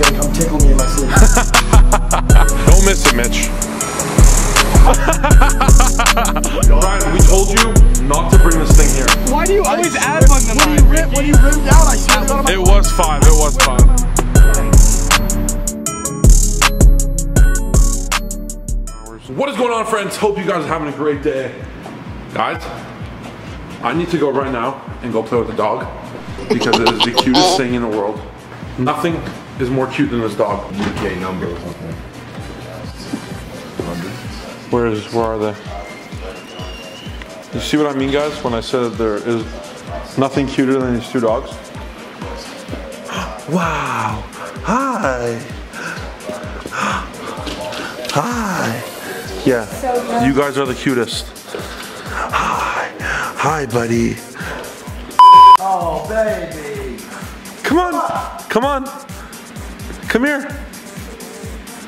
gonna come tickle me in my sleep. Don't miss it, Mitch. Ryan, we told you not to bring this thing here. Why do you always add one to mine? When you rimmed out, I said it on my. It was five, it was five. What is going on, friends? Hope you guys are having a great day. Guys, I need to go right now and go play with the dog because it is the cutest thing in the world. Nothing is more cute than this dog. UK number. Where are they? You see what I mean, guys, when I said there is nothing cuter than these two dogs? Wow. Hi. Hi. Yeah, so you guys are the cutest. Hi, hi, buddy. Oh, baby. Come on, come on. Come here.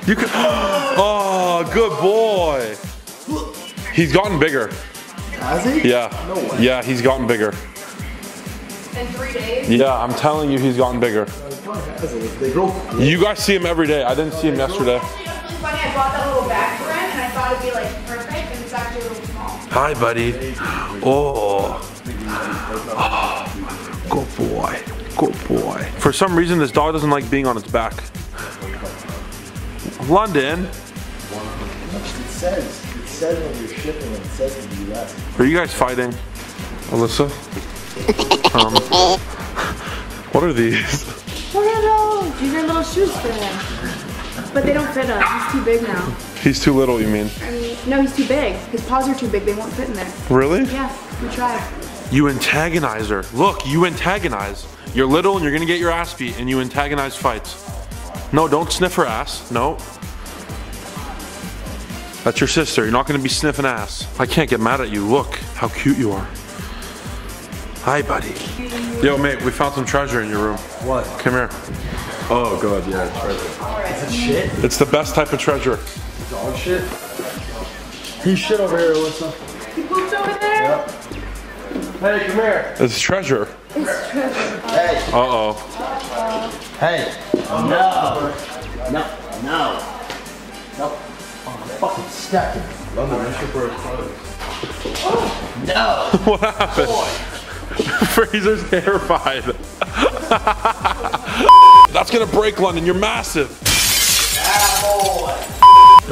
You can. Oh, good boy. He's gotten bigger. Has he? Yeah. No way. Yeah, he's gotten bigger. In 3 days? Yeah, I'm telling you, he's gotten bigger. You guys see him every day. I didn't see him yesterday. I bought that little bag for him and I thought it'd be like perfect and it's actually a little small. Hi, buddy. Oh. Oh. Good boy. Good boy. For some reason, this dog doesn't like being on its back. London. It says when you're shipping, it says in the US. Are you guys fighting, Alissa? What are these? What are those? These are little shoes for him. But they don't fit him. He's too big now. He's too little, you mean? No, he's too big. His paws are too big. They won't fit in there. Really? Yeah, we tried. You antagonize her. Look, you antagonize. You're little and you're gonna get your ass beat and you antagonize fights. No, don't sniff her ass. No. That's your sister. You're not gonna be sniffing ass. I can't get mad at you. Look how cute you are. Hi, buddy. Yo, mate, we found some treasure in your room. What? Come here. Oh god, yeah, treasure. Is it shit? It's the best type of treasure. Dog shit? He's shit over here, Alissa. He pooped over there? Yep. Hey, come here. It's treasure. It's treasure. Hey. Uh-oh. Uh-oh. Hey. No. No. No. No. I'm fucking stacking. London, that's your bird clothes. Oh. No. What happened? Boy. Fraser's terrified. That's gonna break, London. You're massive. Do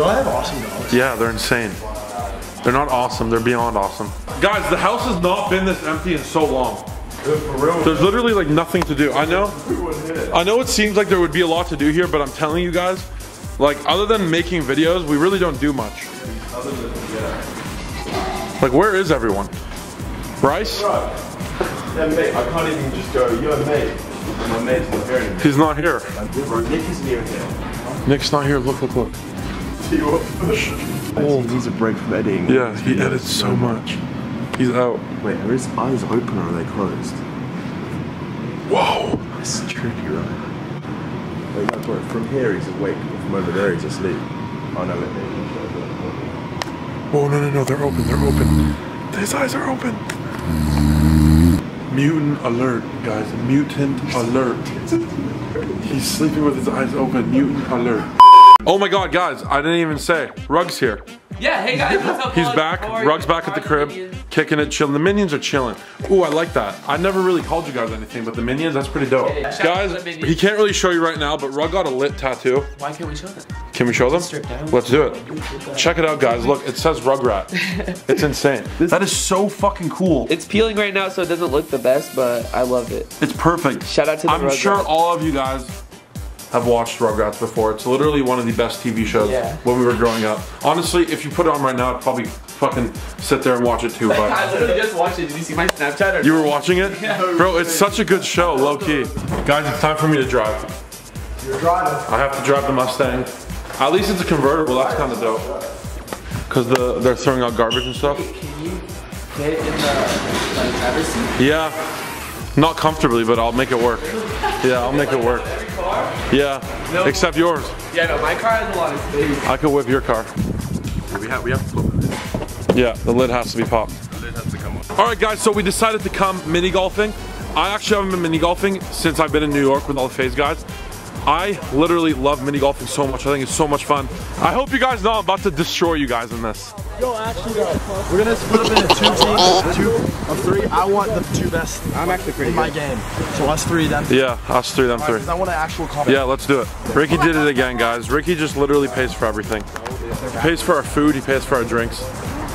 I have awesome dogs? Yeah, they're insane. They're not awesome. They're beyond awesome. Guys, the house has not been this empty in so long. Good, for real. There's literally like nothing to do. I know. It seems like there would be a lot to do here, but I'm telling you guys, like other than making videos, we really don't do much. Other than, yeah. Like, where is everyone? Bryce? Yeah, mate. I can't even just go. You're mate. He's not here. Nick is near here. Nick's not here. Look, look, look. Oh, he's a break from editing. Yeah, he edits so much. He's out. Wait, are his eyes open or are they closed? Whoa. This is tricky, right? Wait, that's right. From here, he's awake. From over there, he's asleep. Oh, no, wait. Oh, no, no, no. They're open. They're open. His eyes are open. Mutant alert, guys. Mutant alert. He's sleeping with his eyes open. Mutant alert. Oh my god, guys. I didn't even say. Rug's here. Yeah, hey guys. What's up? He's back. Rug's back at the crib. Kicking it, chilling. The minions are chilling. Ooh, I like that. I never really called you guys anything, but the minions, that's pretty dope. Yeah, guys, he can't really show you right now, but Rug got a lit tattoo. Why can't we show them? Can we show them? Let's do it. Check it out, guys. Look, it says Rugrat. It's insane. That is so fucking cool. It's peeling right now, so it doesn't look the best, but I love it. It's perfect. Shout out to the Rugrats. I'm sure all of you guys have watched Rugrats before. It's literally one of the best TV shows when we were growing up. Honestly, if you put it on right now, I'd probably fucking sit there and watch it too. But I literally just watched it. Did you see my Snapchat? Or you were watching it? Yeah. Bro, it's such a good show, low key. Guys, it's time for me to drive. You're driving. I have to drive the Mustang. At least it's a convertible. That's kind of dope. Cause they're throwing out garbage and stuff. Can you get it in the driver's seat? Yeah. Not comfortably, but I'll make it work. Yeah, I'll make it work. Yeah, no, except yours. Yeah, no, my car has a lot of space. I could whip your car. We have to flip the lid. Yeah, the lid has to be popped. The lid has to come up. All right, guys, so we decided to come mini golfing. I actually haven't been mini golfing since I've been in New York with all the FaZe guys. I literally love mini golfing so much. I think it's so much fun. I hope you guys know I'm about to destroy you guys in this. Yo, actually, we're gonna split up into two teams of three. I want the two best. I'm actually pretty good in my game. So us three, them three. Yeah, us three, them three. I want an actual comment. Yeah, let's do it. Ricky did it again, guys. Ricky just literally pays for everything. He pays for our food. He pays for our drinks.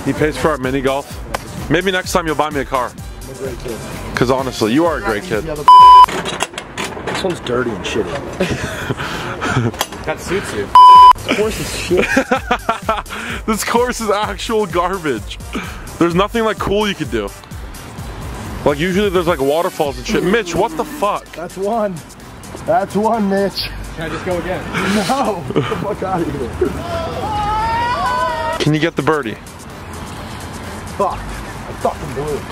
He pays for our mini golf. Maybe next time you'll buy me a car. I'm a great kid. Because honestly, you are a great kid. This one's dirty and shitty. That suits you. This course is shit. This course is actual garbage. There's nothing like cool you could do. Like usually there's like waterfalls and shit. Mitch, what the fuck? That's one. That's one, Mitch. Can I just go again? No. Get the fuck out of here. Can you get the birdie? Fuck. I fucking blew it.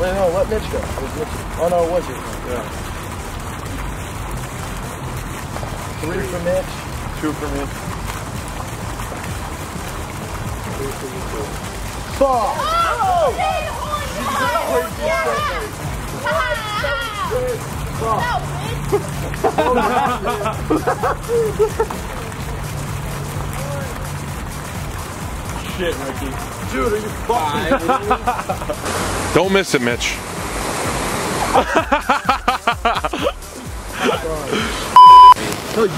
Wait, no, let Mitch go. Oh no, it was you. Yeah. Three for Mitch. Two for me. Three for you too. Fuck! Oh! Oh, shit, Ricky. Dude, are you fucking? Don't miss it, Mitch. No, you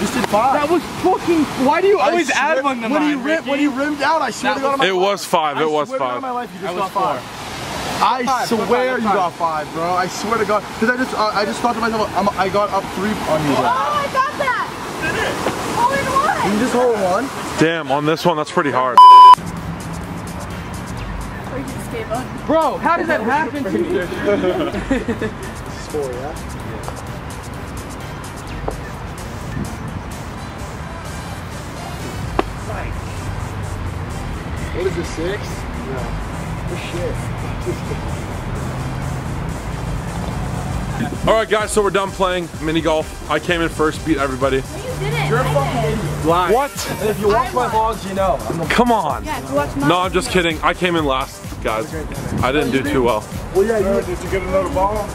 just did five. That was fucking. Why do you always add one to mine? When he rimmed out, I should have gone on my. It was five. It was five. I swear you got five, bro. I swear to God, because I just thought to myself, I got up three on you. Bro. Oh, I got that. Did it? All in one. Can you just hold one? Damn, on this one, that's pretty hard. Bro, how did that happen to me? Score, yeah? What is this, six? No. Oh shit. Alright guys, so we're done playing mini golf. I came in first, beat everybody. You're a fucking idiot. What? And if you watch my vlogs, you know. Come on. Yeah, if you watch my. No, I'm just kidding. I came in last, guys. I didn't do too well. Well, yeah, did you get another ball?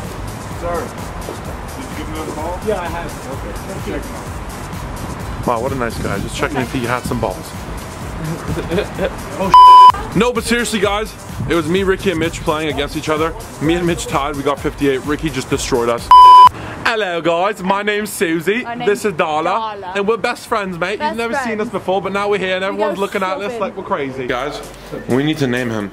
Sorry. Did you get another ball? Yeah, I have. Okay. Thank you. Check them out. Wow, what a nice guy. Just checking if he had some balls. Oh, no, but seriously, guys. It was me, Ricky, and Mitch playing against each other. Me and Mitch tied. We got 58. Ricky just destroyed us. Hello guys, my name's Susie, this is Darla, and we're best friends, mate. You've never seen us before, but now we're here and everyone's looking at us like we're crazy. Guys, we need to name him.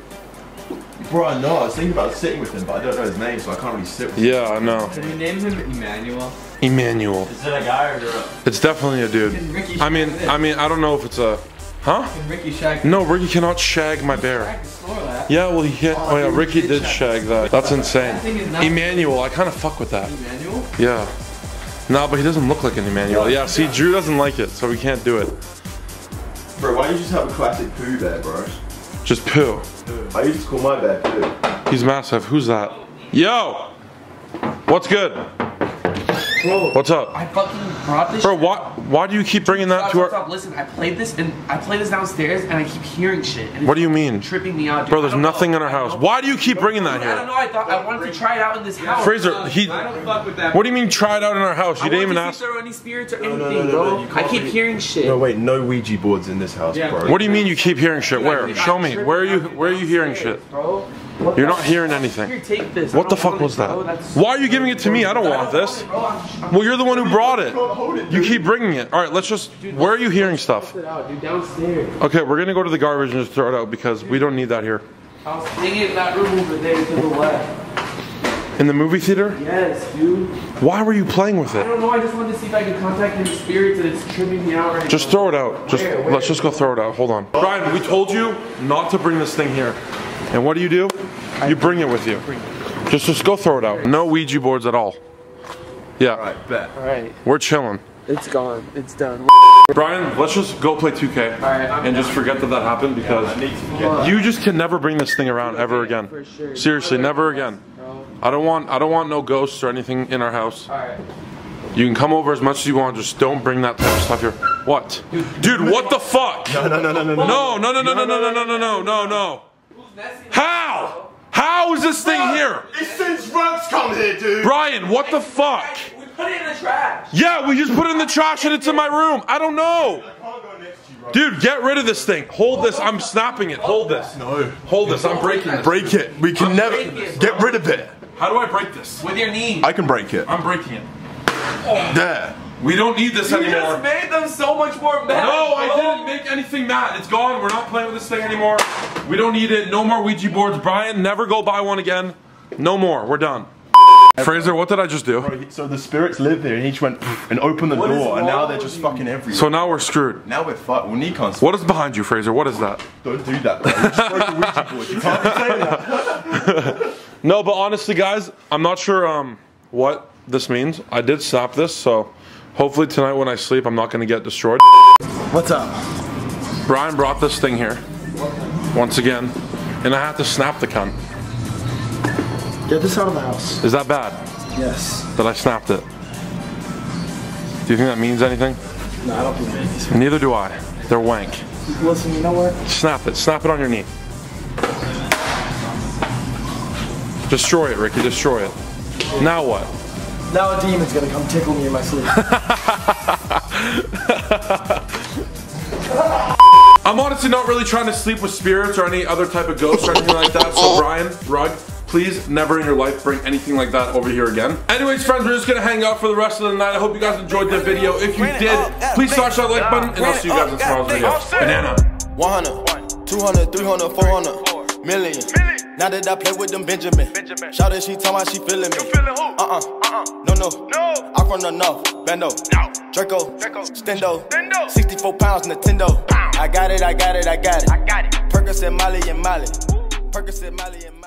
Bro, I know, I was thinking about sitting with him, but I don't know his name, so I can't really sit with him. Yeah, I know. Can you name him Emmanuel? Emmanuel. Is it a guy or a girl? It's definitely a dude. I mean, I don't know if it's a... Huh? Can Ricky shag? No, Ricky cannot shag my bear. Yeah, well he hit. Oh yeah, Ricky did shag that. That's insane. Emmanuel, I kind of fuck with that. Emmanuel? Yeah. Nah, but he doesn't look like an Emmanuel. Yeah, see, Drew doesn't like it, so we can't do it. Bro, why do you just have a classic poo bear, bro? Just poo. I used to call my bear poo. He's massive. Who's that? Yo! What's good? Bro, what's up? I fucking brought this. Bro, why do you keep bringing that to our? Stop, listen, I played this downstairs, and I keep hearing shit. And what do you mean? Tripping me out, dude. Bro. There's nothing in our house. Why do you keep bringing that here? I don't know. I thought I wanted to try it out in this house. Fraser, he. I don't fuck with that. What do you mean try it out in our house? You didn't even ask. There any spirits or anything, bro? I keep hearing shit. No wait, no Ouija boards in this house, bro. What do you mean you keep hearing shit? Where? Show me. Where are you hearing shit? Bro. You're not hearing anything. What the fuck was that? Why are you giving it to me? I don't want this. Well, you're the one who brought it. You keep bringing it. All right, let's just... Where are you hearing stuff? Okay, we're gonna go to the garbage and just throw it out because we don't need that here. I was thinking of that room over there to the left. In the movie theater? Yes, dude. Why were you playing with it? I don't know. I just wanted to see if I could contact any spirits and it's tripping me out right now. Just throw it out. Just let's just go throw it out. Hold on. Brian, we told you not to bring this thing here. And what do? You bring it with you. Just go throw it out. No Ouija boards at all. Yeah. All right, bet. All right. We're chilling. It's gone. It's done. Brian, let's just go play 2K and just forget that happened because you just can never bring this thing around ever again. Seriously, never again. I don't want no ghosts or anything in our house. All right. You can come over as much as you want, just don't bring that type of stuff here. What? Dude, what the fuck? No, no, no, no, no, no, no, no, no, no, no, no, no, no, no, no. How? How is this thing here? It's since Rug's come here, dude. Brian, what the fuck? We put it in the trash. Yeah, we just put it in the trash and it's in my room. I don't know. Dude, get rid of this thing. Hold this. I'm snapping it. Hold this. No. Hold this. I'm breaking it. Break it. We can never get rid of it. How do I break this? With your knee. I can break it. I'm breaking it. There. We don't need this anymore. You just made them so much more mad. No, I didn't make anything mad. It's gone. We're not playing with this thing anymore. We don't need it. No more Ouija boards. Brian, never go buy one again. No more. We're done. Fraser, what did I just do? Bro, so the spirits live there and each went and opened the door and now they're just fucking everywhere. So now we're screwed. Now we're fucked. We'll need constant. What is behind you, Fraser? What is that? Don't do that, bro. You just broke a Ouija board. You can't say that. No, but honestly, guys, I'm not sure what this means. I did snap this, so hopefully tonight when I sleep, I'm not going to get destroyed. What's up? Brian brought this thing here once again, and I had to snap the cunt. Get this out of the house. Is that bad? Yes. That I snapped it. Do you think that means anything? No, I don't think it means anything. Neither do I. They're wank. Listen, you know what? Snap it. Snap it on your knee. Destroy it, Ricky, destroy it. Now what? Now a demon's gonna come tickle me in my sleep. I'm honestly not really trying to sleep with spirits or any other type of ghosts or anything like that, so Brian, Rug, please never in your life bring anything like that over here again. Anyways, friends, we're just gonna hang out for the rest of the night. I hope you guys enjoyed the video. If you did, please smash that like button and I'll see you guys in tomorrow's video. Banana. 100, 200, 300, 400, million. Now that I play with them Benjamin. Shout out, she tell me she feeling me. No. I'm from the north, Bando, Draco. Stendo, 64 pounds Nintendo. I got it. Percocet Molly and Molly.